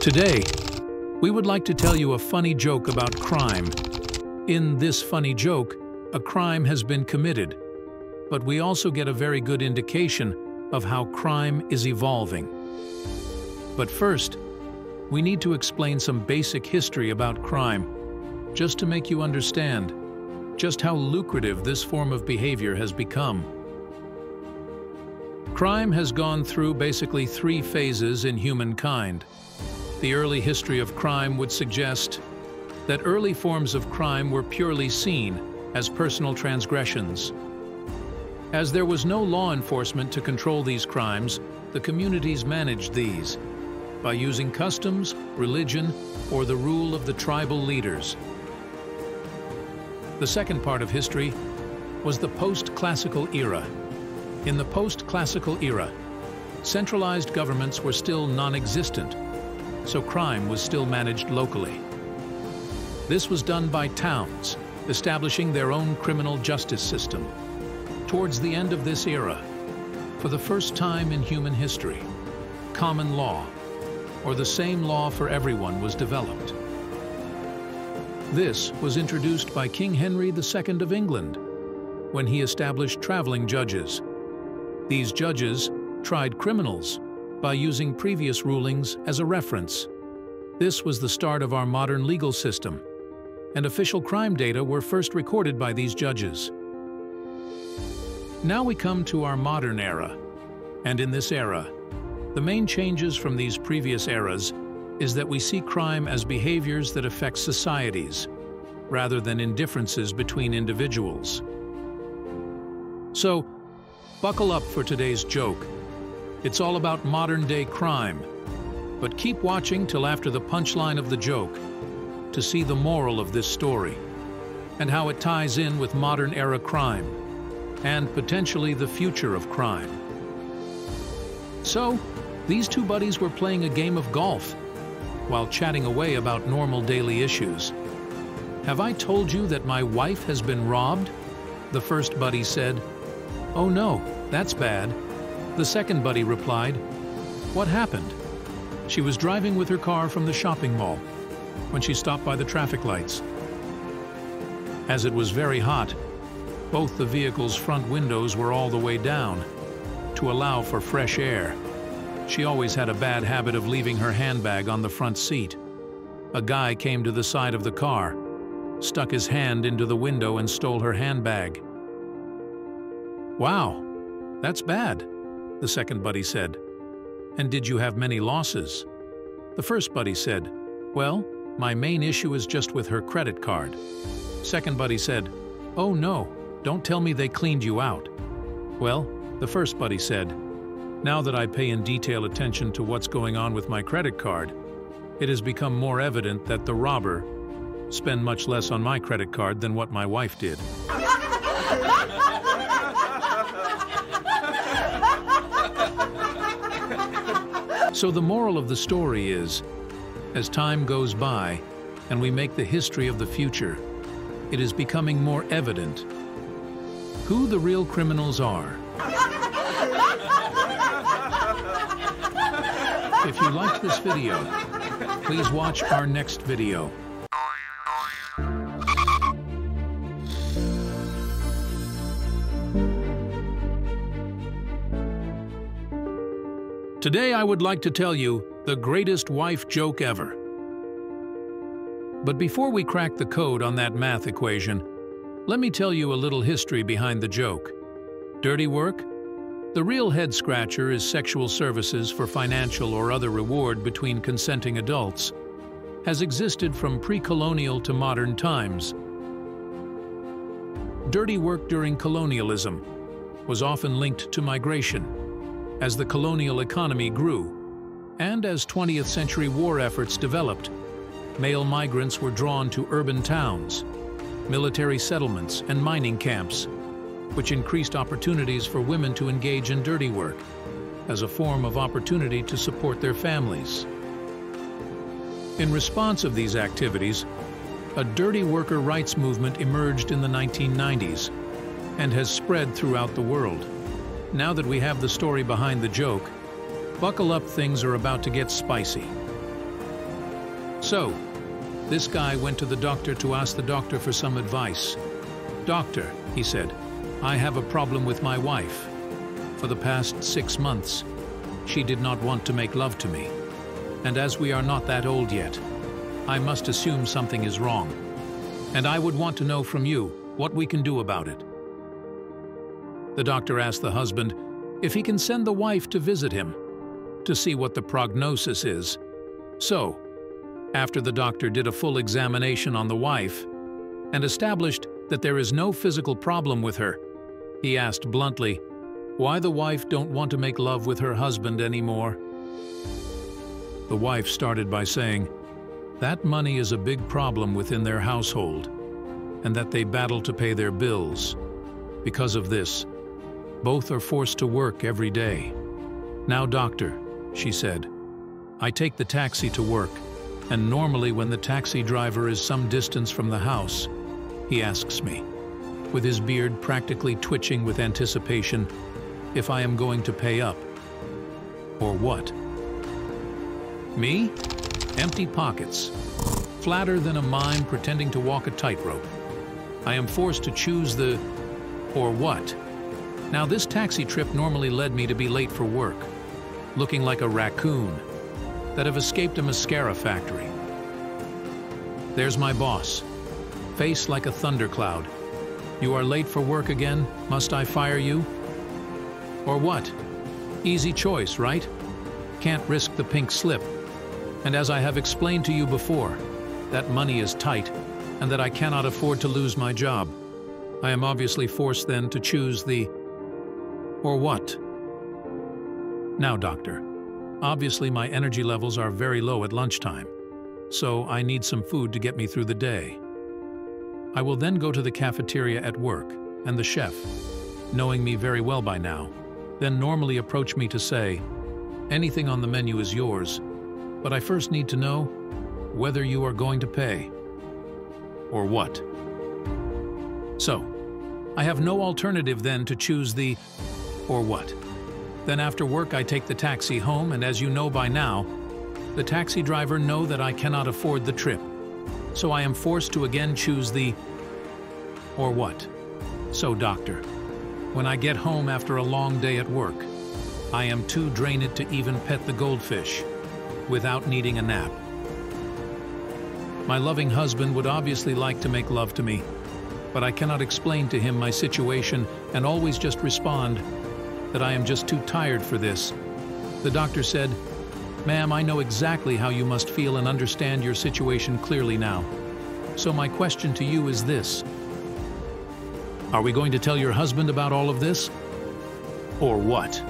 Today, we would like to tell you a funny joke about crime. In this funny joke, a crime has been committed, but we also get a very good indication of how crime is evolving. But first, we need to explain some basic history about crime, just to make you understand just how lucrative this form of behavior has become. Crime has gone through basically three phases in humankind. The early history of crime would suggest that early forms of crime were purely seen as personal transgressions. As there was no law enforcement to control these crimes, the communities managed these by using customs, religion, or the rule of the tribal leaders. The second part of history was the post-classical era. In the post-classical era, centralized governments were still non-existent, so crime was still managed locally. This was done by towns, establishing their own criminal justice system. Towards the end of this era, for the first time in human history, common law, or the same law for everyone, was developed. This was introduced by King Henry II of England, when he established traveling judges. These judges tried criminals by using previous rulings as a reference. This was the start of our modern legal system, and official crime data were first recorded by these judges. Now we come to our modern era, and in this era, the main changes from these previous eras is that we see crime as behaviors that affect societies, rather than in differences between individuals. So, buckle up for today's joke. It's all about modern-day crime, but keep watching till after the punchline of the joke to see the moral of this story and how it ties in with modern-era crime and potentially the future of crime. So, these two buddies were playing a game of golf while chatting away about normal daily issues. "Have I told you that my wife has been robbed?" the first buddy said. "Oh no, that's bad," the second buddy replied. "What happened?" "She was driving with her car from the shopping mall when she stopped by the traffic lights. As it was very hot, both the vehicle's front windows were all the way down to allow for fresh air. She always had a bad habit of leaving her handbag on the front seat. A guy came to the side of the car, stuck his hand into the window and stole her handbag." "Wow, that's bad," the second buddy said. "And did you have many losses?" The first buddy said, "Well, my main issue is just with her credit card." Second buddy said, "Oh no, don't tell me they cleaned you out." "Well," the first buddy said, "now that I pay in detailed attention to what's going on with my credit card, it has become more evident that the robber spent much less on my credit card than what my wife did." So the moral of the story is, as time goes by and we make the history of the future, it is becoming more evident who the real criminals are. If you liked this video, please watch our next video. Today I would like to tell you the greatest wife joke ever. But before we crack the code on that math equation, let me tell you a little history behind the joke. Dirty work? The real head scratcher is sexual services for financial or other reward between consenting adults, has existed from pre-colonial to modern times. Dirty work during colonialism was often linked to migration, as the colonial economy grew, and as 20th century war efforts developed, male migrants were drawn to urban towns, military settlements, and mining camps, which increased opportunities for women to engage in dirty work as a form of opportunity to support their families. In response to these activities, a dirty worker rights movement emerged in the 1990s and has spread throughout the world. Now that we have the story behind the joke, buckle up, things are about to get spicy. So, this guy went to the doctor to ask the doctor for some advice. "Doctor," he said, "I have a problem with my wife. For the past 6 months, she did not want to make love to me. And as we are not that old yet, I must assume something is wrong. And I would want to know from you what we can do about it." The doctor asked the husband if he can send the wife to visit him to see what the prognosis is. So, after the doctor did a full examination on the wife and established that there is no physical problem with her, he asked bluntly why the wife don't want to make love with her husband anymore. The wife started by saying that money is a big problem within their household and that they battle to pay their bills. Because of this, both are forced to work every day. "Now, doctor," she said, "I take the taxi to work, and normally when the taxi driver is some distance from the house, he asks me, with his beard practically twitching with anticipation, if I am going to pay up. Or what? Me? Empty pockets, flatter than a mime pretending to walk a tightrope. I am forced to choose the or what. Now, this taxi trip normally led me to be late for work, looking like a raccoon that have escaped a mascara factory. There's my boss, face like a thundercloud. You are late for work again, must I fire you? Or what? Easy choice, right? Can't risk the pink slip. And as I have explained to you before, that money is tight and that I cannot afford to lose my job. I am obviously forced then to choose the or what. Now, doctor, obviously my energy levels are very low at lunchtime, so I need some food to get me through the day. I will then go to the cafeteria at work, and the chef, knowing me very well by now, then normally approach me to say, anything on the menu is yours, but I first need to know whether you are going to pay or what. So, I have no alternative then to choose the or what. Then after work I take the taxi home, and as you know by now, the taxi driver know that I cannot afford the trip. So I am forced to again choose the or what. So doctor, when I get home after a long day at work, I am too drained to even pet the goldfish without needing a nap. My loving husband would obviously like to make love to me, but I cannot explain to him my situation and always just respond that I am just too tired for this. The doctor said, "Ma'am, I know exactly how you must feel and understand your situation clearly now. So my question to you is this. Are we going to tell your husband about all of this? Or what?"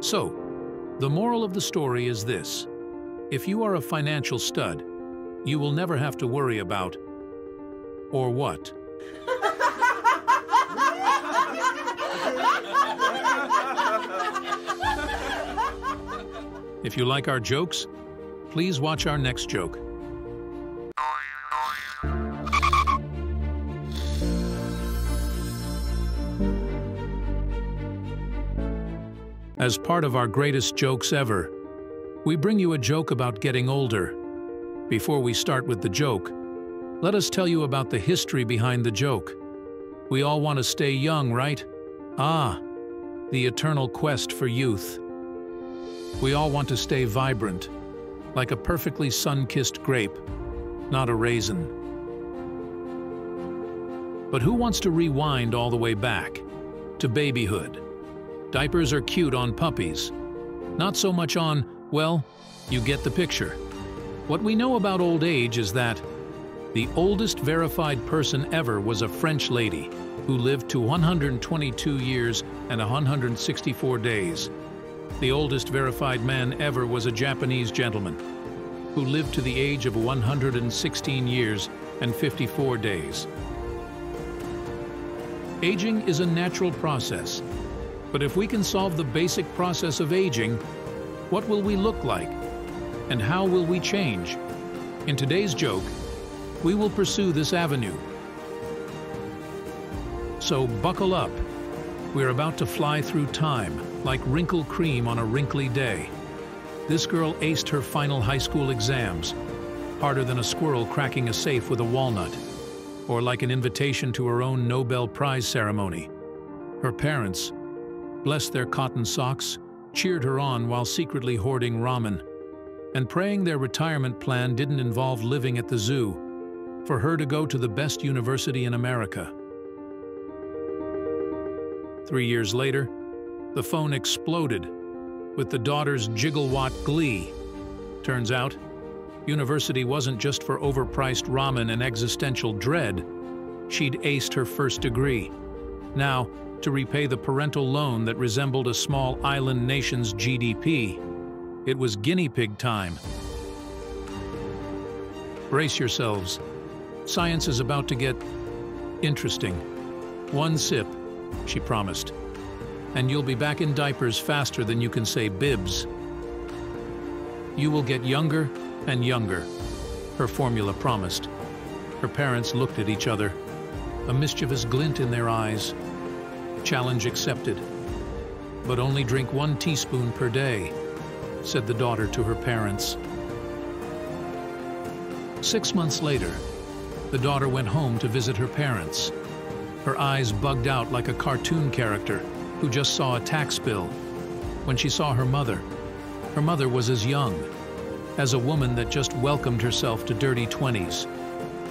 So, the moral of the story is this. If you are a financial stud, you will never have to worry about or what. If you like our jokes, please watch our next joke. As part of our greatest jokes ever, we bring you a joke about getting older. Before we start with the joke, let us tell you about the history behind the joke. We all want to stay young, right? Ah, the eternal quest for youth. We all want to stay vibrant, like a perfectly sun-kissed grape, not a raisin. But who wants to rewind all the way back to babyhood? Diapers are cute on puppies, not so much on, well, you get the picture. What we know about old age is that the oldest verified person ever was a French lady who lived to 122 years and 164 days. The oldest verified man ever was a Japanese gentleman who lived to the age of 116 years and 54 days. Aging is a natural process, But if we can solve the basic process of aging, what will we look like? And how will we change? In today's joke, we will pursue this avenue. So buckle up. We're about to fly through time like wrinkle cream on a wrinkly day. This girl aced her final high school exams, harder than a squirrel cracking a safe with a walnut, or like an invitation to her own Nobel Prize ceremony. Her parents, blessed their cotton socks, cheered her on while secretly hoarding ramen, and praying their retirement plan didn't involve living at the zoo, for her to go to the best university in America. 3 years later, the phone exploded with the daughter's gigawatt glee. Turns out, university wasn't just for overpriced ramen and existential dread. She'd aced her first degree. Now, to repay the parental loan that resembled a small island nation's GDP, it was guinea pig time. Brace yourselves. Science is about to get interesting. One sip, she promised, and you'll be back in diapers faster than you can say bibs. You will get younger and younger, her formula promised. Her parents looked at each other, a mischievous glint in their eyes. Challenge accepted. But only drink 1 teaspoon per day, said the daughter to her parents. 6 months later, the daughter went home to visit her parents. Her eyes bugged out like a cartoon character who just saw a tax bill. When she saw her mother was as young as a woman that just welcomed herself to dirty 20s.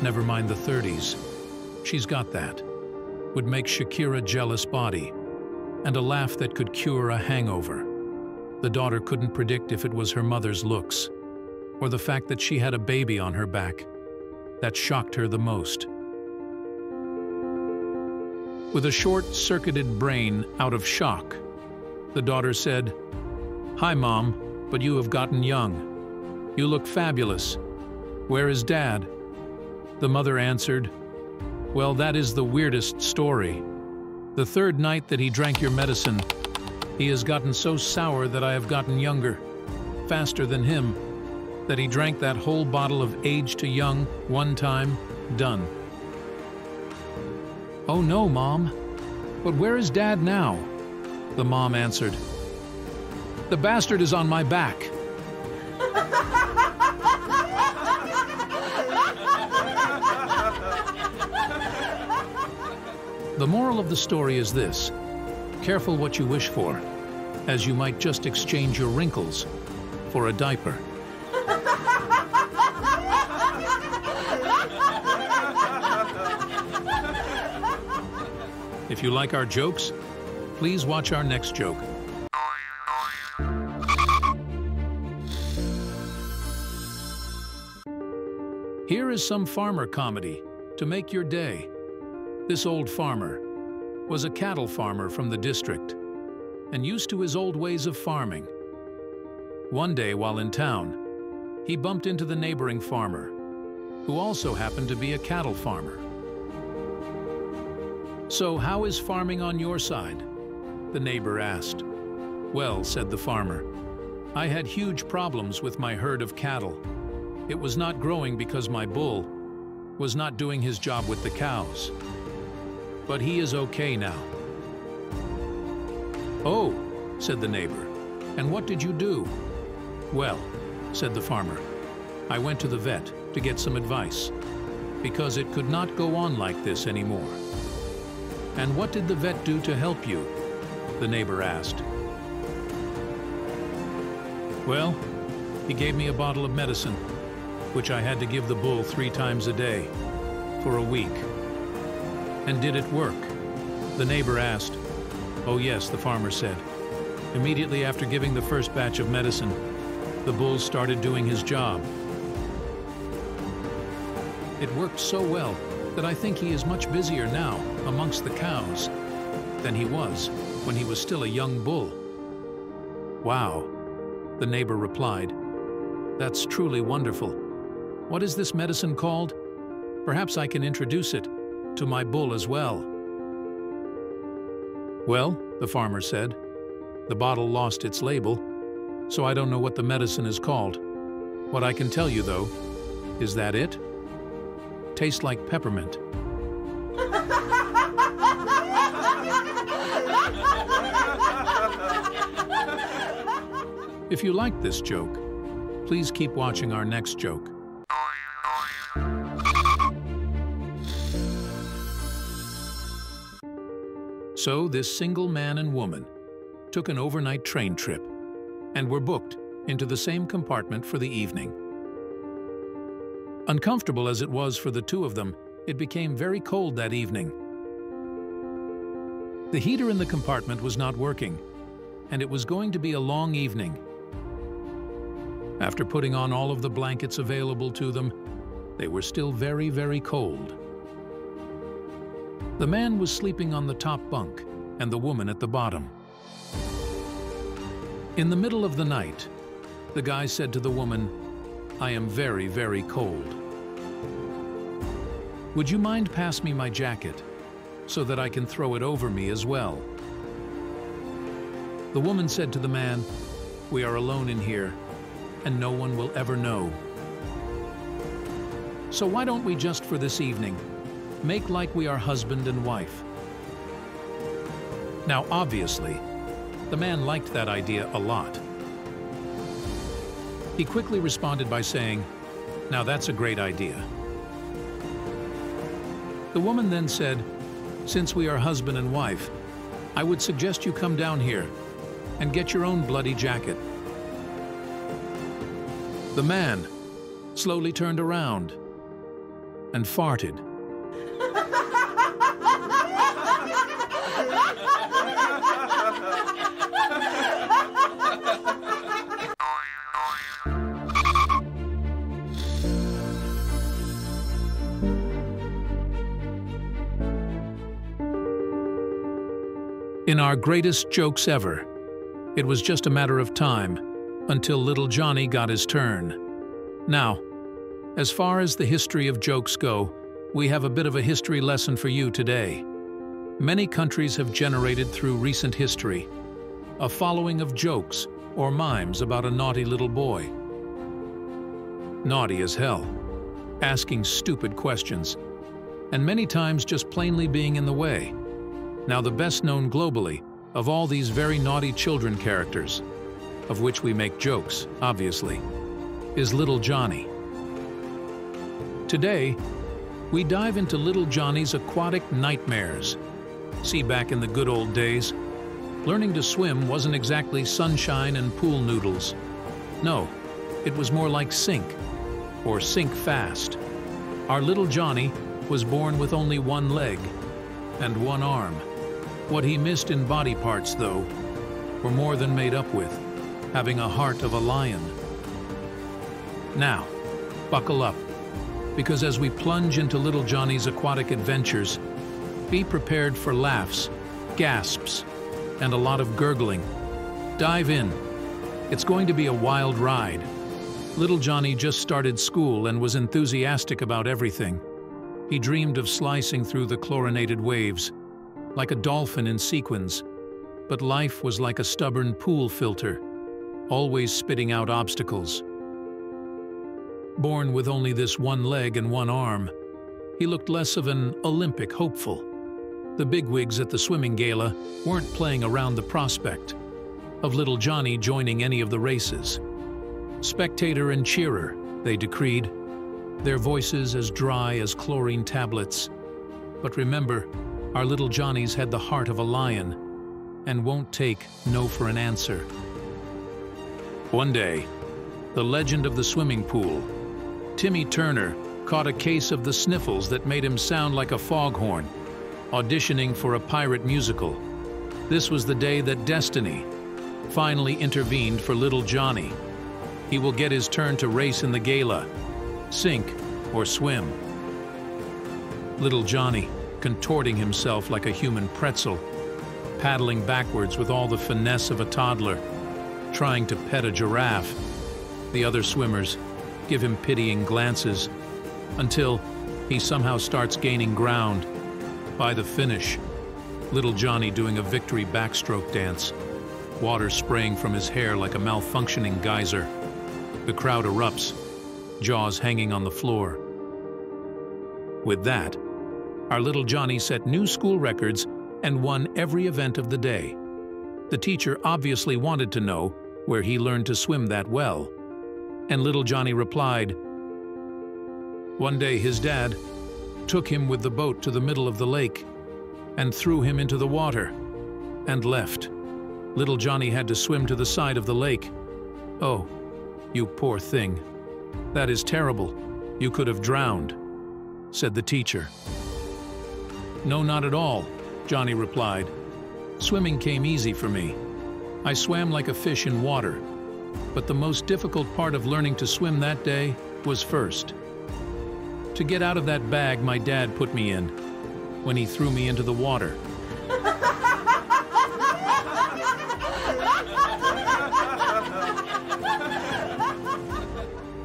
Never mind the 30s. She's got that. Would make Shakira jealous body, and a laugh that could cure a hangover. The daughter couldn't predict if it was her mother's looks, or the fact that she had a baby on her back. That shocked her the most. With a short-circuited brain out of shock, the daughter said, "Hi, Mom, but you have gotten young. You look fabulous. Where is Dad?" The mother answered, "Well, that is the weirdest story. The third night that he drank your medicine, he has gotten so sour that I have gotten younger, faster than him, that he drank that whole bottle of Age to Young one time, done." "Oh no, Mom, but where is Dad now?" The mom answered, "The bastard is on my back." The moral of the story is this: careful what you wish for, as you might just exchange your wrinkles for a diaper. If you like our jokes, please watch our next joke. Here is some farmer comedy to make your day. This old farmer was a cattle farmer from the district and used to his old ways of farming. One day while in town, he bumped into the neighboring farmer, who also happened to be a cattle farmer. "So how is farming on your side?" the neighbor asked. "Well," said the farmer, "I had huge problems with my herd of cattle. It was not growing because my bull was not doing his job with the cows. But he is okay now." "Oh," said the neighbor, "and what did you do?" "Well," said the farmer, "I went to the vet to get some advice, because it could not go on like this anymore." "And what did the vet do to help you?" the neighbor asked. "Well, he gave me a bottle of medicine, which I had to give the bull 3 times a day for a week." "And did it work?" the neighbor asked. "Oh yes," the farmer said. "Immediately after giving the first batch of medicine, the bull started doing his job. It worked so well that I think he is much busier now amongst the cows than he was when he was still a young bull." "Wow," the neighbor replied. "That's truly wonderful. What is this medicine called? Perhaps I can introduce it to my bull as well." "Well," the farmer said, "the bottle lost its label, so I don't know what the medicine is called. What I can tell you, though, is that it tastes like peppermint." If you liked this joke, please keep watching our next joke. So this single man and woman took an overnight train trip and were booked into the same compartment for the evening. Uncomfortable as it was for the two of them, it became very cold that evening. The heater in the compartment was not working, and it was going to be a long evening. After putting on all of the blankets available to them, they were still very, very cold. The man was sleeping on the top bunk and the woman at the bottom. In the middle of the night, the guy said to the woman, "I am very, very cold. Would you mind passing me my jacket so that I can throw it over me as well?" The woman said to the man, "We are alone in here, and no one will ever know. So why don't we just for this evening make like we are husband and wife?" Now, obviously, the man liked that idea a lot. He quickly responded by saying, "Now that's a great idea." The woman then said, "Since we are husband and wife, I would suggest you come down here and get your own bloody jacket." The man slowly turned around and farted. In our greatest jokes ever, it was just a matter of time until Little Johnny got his turn. Now, as far as the history of jokes go, we have a bit of a history lesson for you today. Many countries have generated through recent history a following of jokes or mimes about a naughty little boy. Naughty as hell, asking stupid questions, and many times just plainly being in the way. Now, the best known globally of all these very naughty children characters, of which we make jokes, obviously, is Little Johnny. Today, we dive into Little Johnny's aquatic nightmares. See, back in the good old days, learning to swim wasn't exactly sunshine and pool noodles. No, it was more like sink, or sink fast. Our Little Johnny was born with only one leg and one arm. What he missed in body parts, though, were more than made up with, having a heart of a lion. Now, buckle up, because as we plunge into Little Johnny's aquatic adventures, be prepared for laughs, gasps, and a lot of gurgling. Dive in. It's going to be a wild ride. Little Johnny just started school and was enthusiastic about everything. He dreamed of slicing through the chlorinated waves, like a dolphin in sequins, but life was like a stubborn pool filter, always spitting out obstacles. Born with only this one leg and one arm, he looked less of an Olympic hopeful. The bigwigs at the swimming gala weren't playing around the prospect of Little Johnny joining any of the races. Spectator and cheerer, they decreed, their voices as dry as chlorine tablets. But remember, our Little Johnny's had the heart of a lion and won't take no for an answer. One day, the legend of the swimming pool, Timmy Turner, caught a case of the sniffles that made him sound like a foghorn, auditioning for a pirate musical. This was the day that destiny finally intervened for Little Johnny. He will get his turn to race in the gala, sink or swim. Little Johnny, contorting himself like a human pretzel, paddling backwards with all the finesse of a toddler, trying to pet a giraffe. The other swimmers give him pitying glances until he somehow starts gaining ground. By the finish, Little Johnny doing a victory backstroke dance, water spraying from his hair like a malfunctioning geyser. The crowd erupts, jaws hanging on the floor. With that, our little Johnny set new school records and won every event of the day. The teacher obviously wanted to know where he learned to swim that well, and little Johnny replied. One day his dad took him with the boat to the middle of the lake and threw him into the water and left. Little Johnny had to swim to the side of the lake. Oh, you poor thing. That is terrible. You could have drowned, said the teacher. No, not at all, Johnny replied. Swimming came easy for me. I swam like a fish in water, but the most difficult part of learning to swim that day was first. To get out of that bag my dad put me in when he threw me into the water.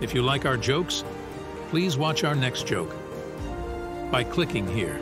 If you like our jokes, please watch our next joke by clicking here.